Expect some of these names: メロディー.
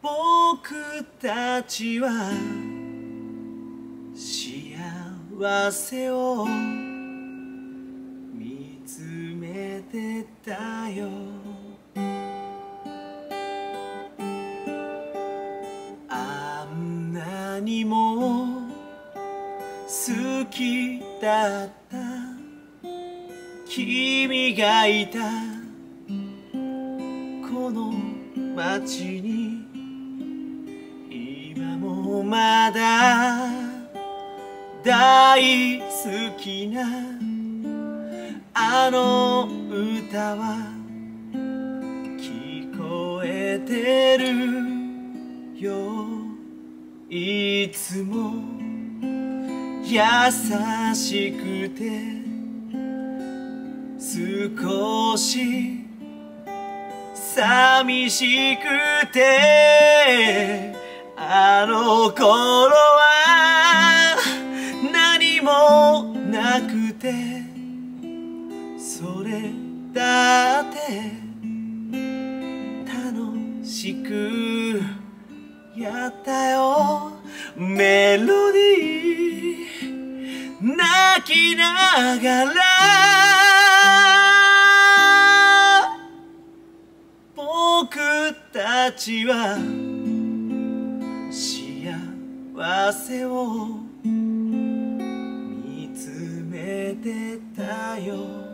僕たちは幸せを見つめてたよ」「あんなにも好きだった君がいたこの街に」まだ大好きなあの歌は聞こえてるよいつも優しくて少し寂しくてあの頃は何もなくてそれだって楽しくやったよメロディー泣きながら僕たちは幸せを見つめてたよ